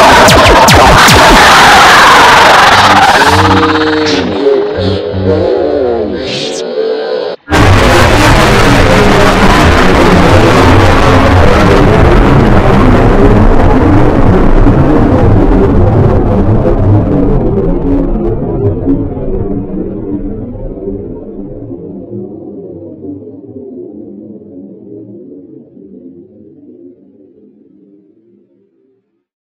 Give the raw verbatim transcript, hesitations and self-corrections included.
run,